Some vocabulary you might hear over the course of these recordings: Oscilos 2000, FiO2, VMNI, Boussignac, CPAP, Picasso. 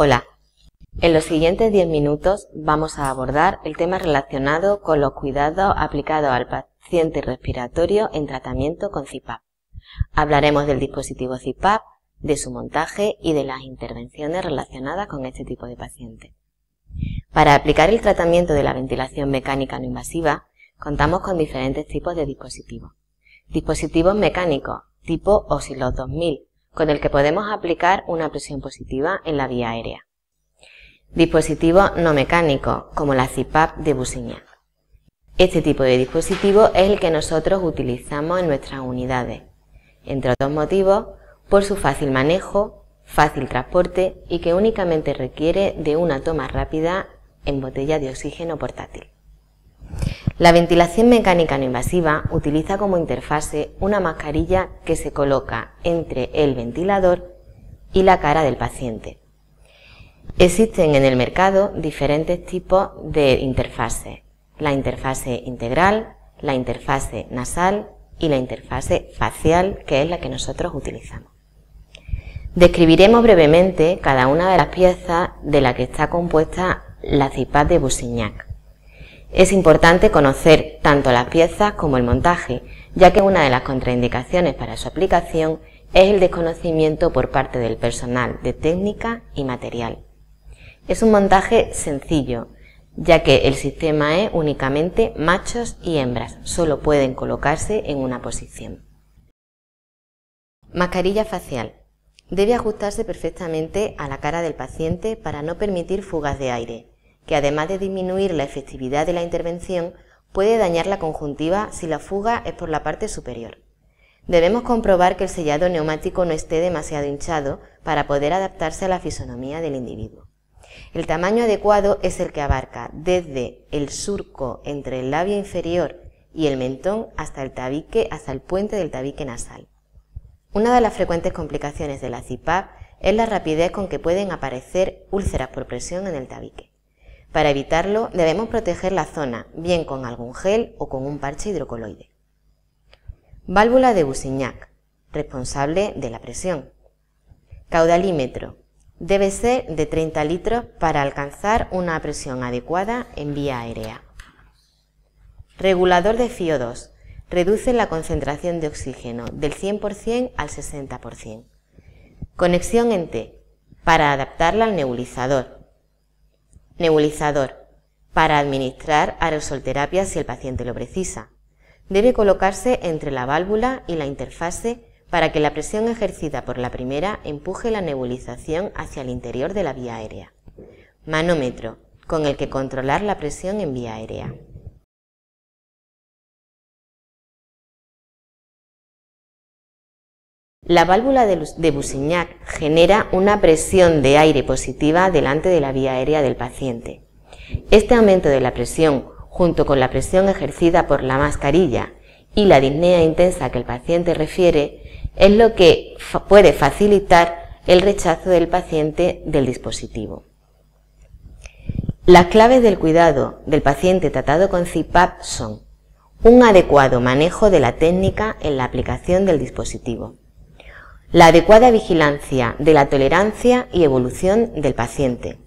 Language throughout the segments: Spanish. Hola, en los siguientes 10 minutos vamos a abordar el tema relacionado con los cuidados aplicados al paciente respiratorio en tratamiento con CPAP. Hablaremos del dispositivo CPAP, de su montaje y de las intervenciones relacionadas con este tipo de paciente. Para aplicar el tratamiento de la ventilación mecánica no invasiva, contamos con diferentes tipos de dispositivos. Dispositivos mecánicos, tipo Oscilos 2000, con el que podemos aplicar una presión positiva en la vía aérea. Dispositivos no mecánicos, como la CPAP de Boussignac. Este tipo de dispositivo es el que nosotros utilizamos en nuestras unidades, entre otros motivos, por su fácil manejo, fácil transporte y que únicamente requiere de una toma rápida en botella de oxígeno portátil. La ventilación mecánica no invasiva utiliza como interfase una mascarilla que se coloca entre el ventilador y la cara del paciente. Existen en el mercado diferentes tipos de interfaces: la interfase integral, la interfase nasal y la interfase facial, que es la que nosotros utilizamos. Describiremos brevemente cada una de las piezas de la que está compuesta la CPAP de Boussignac. Es importante conocer tanto las piezas como el montaje, ya que una de las contraindicaciones para su aplicación es el desconocimiento por parte del personal de técnica y material. Es un montaje sencillo, ya que el sistema es únicamente machos y hembras, solo pueden colocarse en una posición. Mascarilla facial. Debe ajustarse perfectamente a la cara del paciente para no permitir fugas de aire, que además de disminuir la efectividad de la intervención, puede dañar la conjuntiva si la fuga es por la parte superior. Debemos comprobar que el sellado neumático no esté demasiado hinchado para poder adaptarse a la fisonomía del individuo. El tamaño adecuado es el que abarca desde el surco entre el labio inferior y el mentón hasta el tabique, hasta el puente del tabique nasal. Una de las frecuentes complicaciones de la CPAP es la rapidez con que pueden aparecer úlceras por presión en el tabique. Para evitarlo, debemos proteger la zona, bien con algún gel o con un parche hidrocoloide. Válvula de Boussignac, responsable de la presión. Caudalímetro. Debe ser de 30 litros para alcanzar una presión adecuada en vía aérea. Regulador de FiO2. Reduce la concentración de oxígeno del 100% al 60%. Conexión en T, para adaptarla al nebulizador. Nebulizador, para administrar aerosolterapia si el paciente lo precisa. Debe colocarse entre la válvula y la interfase para que la presión ejercida por la primera empuje la nebulización hacia el interior de la vía aérea. Manómetro, con el que controlar la presión en vía aérea. La válvula de Boussignac genera una presión de aire positiva delante de la vía aérea del paciente. Este aumento de la presión, junto con la presión ejercida por la mascarilla y la disnea intensa que el paciente refiere, es lo que puede facilitar el rechazo del paciente del dispositivo. Las claves del cuidado del paciente tratado con CPAP son: un adecuado manejo de la técnica en la aplicación del dispositivo, la adecuada vigilancia de la tolerancia y evolución del paciente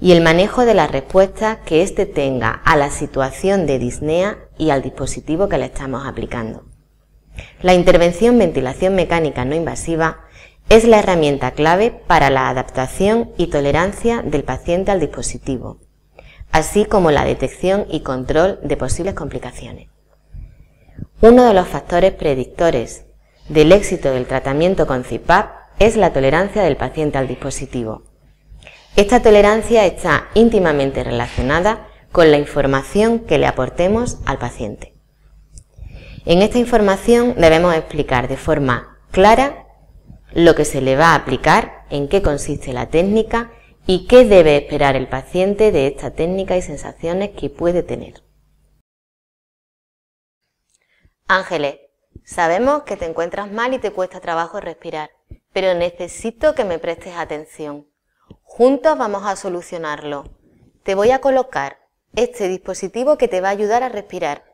y el manejo de las respuestas que éste tenga a la situación de disnea y al dispositivo que le estamos aplicando. La intervención ventilación mecánica no invasiva es la herramienta clave para la adaptación y tolerancia del paciente al dispositivo, así como la detección y control de posibles complicaciones. Uno de los factores predictores del éxito del tratamiento con CPAP es la tolerancia del paciente al dispositivo. Esta tolerancia está íntimamente relacionada con la información que le aportemos al paciente. En esta información debemos explicar de forma clara lo que se le va a aplicar, en qué consiste la técnica y qué debe esperar el paciente de esta técnica y sensaciones que puede tener. Ángeles, sabemos que te encuentras mal y te cuesta trabajo respirar, pero necesito que me prestes atención. Juntos vamos a solucionarlo. Te voy a colocar este dispositivo que te va a ayudar a respirar.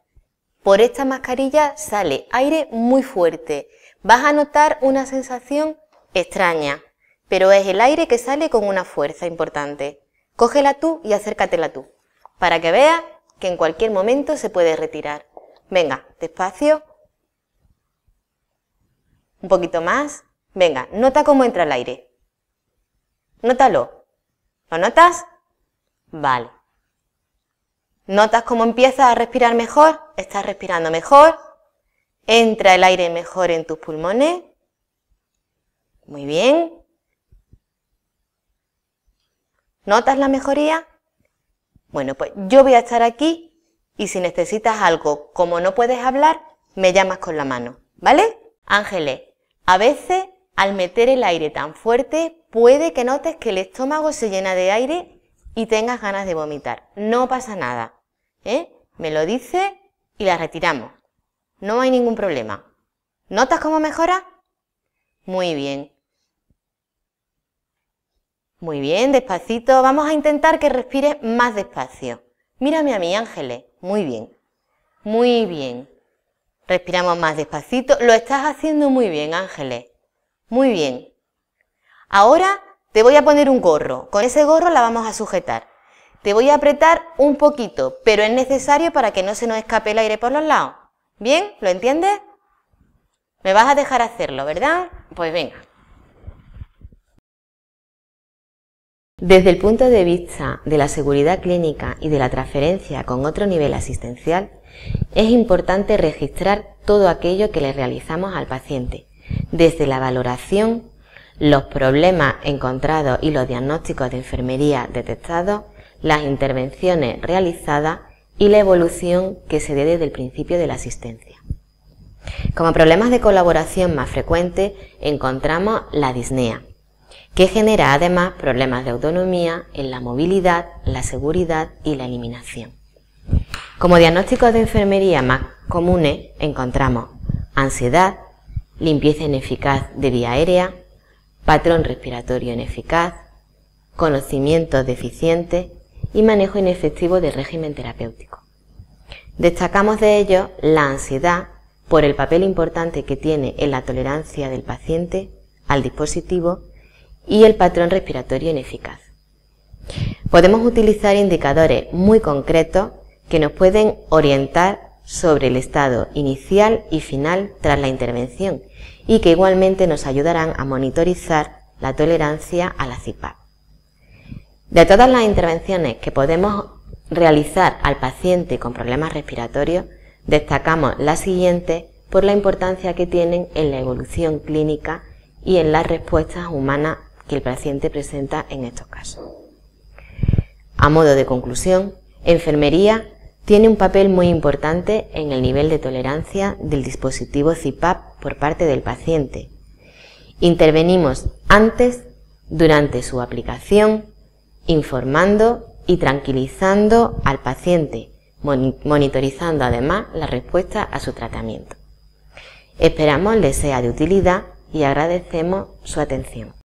Por esta mascarilla sale aire muy fuerte. Vas a notar una sensación extraña. pero es el aire que sale con una fuerza importante. Cógela tú y acércatela tú, para que veas que en cualquier momento se puede retirar. Venga, despacio. Un poquito más. Venga, nota cómo entra el aire. Nótalo. ¿Lo notas? Vale. ¿Notas cómo empiezas a respirar mejor? Estás respirando mejor. Entra el aire mejor en tus pulmones. Muy bien. ¿Notas la mejoría? Bueno, pues yo voy a estar aquí y si necesitas algo, como no puedes hablar, me llamas con la mano, ¿vale? Ángeles, a veces al meter el aire tan fuerte puede que notes que el estómago se llena de aire y tengas ganas de vomitar. No pasa nada, ¿eh? Me lo dices y la retiramos. No hay ningún problema. ¿Notas cómo mejora? Muy bien. Muy bien, despacito. Vamos a intentar que respires más despacio. Mírame a mí, Ángeles. Muy bien. Muy bien. Respiramos más despacito. Lo estás haciendo muy bien, Ángeles. Muy bien. Ahora te voy a poner un gorro. Con ese gorro la vamos a sujetar. Te voy a apretar un poquito, pero es necesario para que no se nos escape el aire por los lados. ¿Bien? ¿Lo entiendes? Me vas a dejar hacerlo, ¿verdad? Pues venga. Desde el punto de vista de la seguridad clínica y de la transferencia con otro nivel asistencial, es importante registrar todo aquello que le realizamos al paciente, desde la valoración, los problemas encontrados y los diagnósticos de enfermería detectados, las intervenciones realizadas y la evolución que se dé desde el principio de la asistencia. Como problemas de colaboración más frecuentes encontramos la disnea, que genera además problemas de autonomía en la movilidad, la seguridad y la eliminación. Como diagnósticos de enfermería más comunes encontramos ansiedad, limpieza ineficaz de vía aérea, patrón respiratorio ineficaz, conocimientos deficientes y manejo inefectivo del régimen terapéutico. Destacamos de ello la ansiedad por el papel importante que tiene en la tolerancia del paciente al dispositivo y el patrón respiratorio ineficaz. Podemos utilizar indicadores muy concretos que nos pueden orientar sobre el estado inicial y final tras la intervención y que igualmente nos ayudarán a monitorizar la tolerancia a la CPAP. De todas las intervenciones que podemos realizar al paciente con problemas respiratorios, destacamos las siguientes por la importancia que tienen en la evolución clínica y en las respuestas humanas que el paciente presenta en estos casos. A modo de conclusión, enfermería tiene un papel muy importante en el nivel de tolerancia del dispositivo CPAP por parte del paciente. Intervenimos antes, durante su aplicación, informando y tranquilizando al paciente, monitorizando además la respuesta a su tratamiento. Esperamos les sea de utilidad y agradecemos su atención.